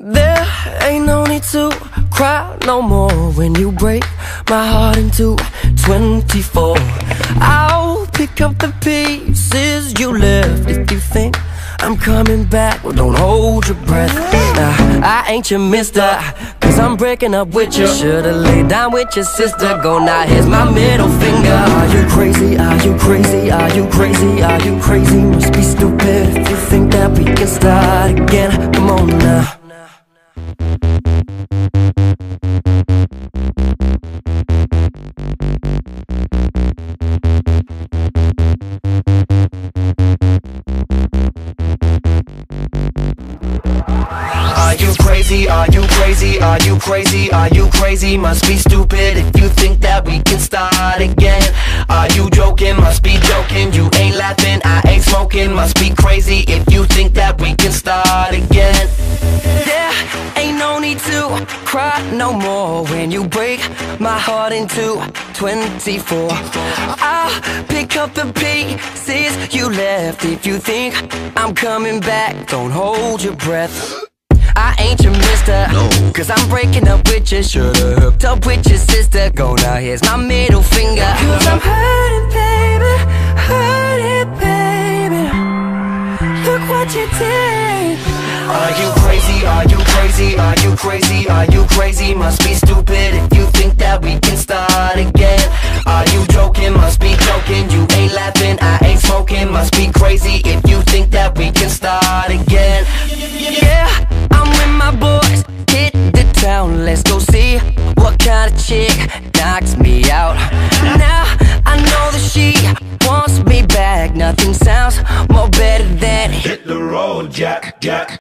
There ain't no need to cry no more when you break my heart into 24. I'll pick up the pieces you left if you think I'm coming back. Well, don't hold your breath. Nah, I ain't your mister, cause I'm breaking up with you. Should've laid down with your sister. Go now, here's my middle finger. Are you crazy? Are you crazy? Are you crazy? Are you crazy? Must be stupid if you think that we can start again. Come on now. Are you crazy? Are you crazy? Are you crazy? Must be stupid if you think that we can start again. Are you joking? Must be joking. You ain't laughing, I ain't smoking. Must be crazy if you think that we can start again. There ain't no need to cry no more when you break my heart into 24. I'll pick up the pieces you left if you think I'm coming back. Don't hold your breath. I ain't your mister, no. Cause I'm breaking up with you. Should've hooked up with your sister. Go now, here's my middle finger. Cause I'm hurting, baby, hurting, baby. Look what you did. Are you crazy? Are you crazy? Are you crazy? Are you crazy? Must be stupid if you think that we can start again. Are you joking? Must be joking. You ain't laughing, I ain't smoking. Must be crazy if you think that we can start again. Yeah, my boys hit the town, let's go see what kind of chick knocks me out. Now I know that she wants me back. Nothing sounds more better than hit the road, Jack, Jack.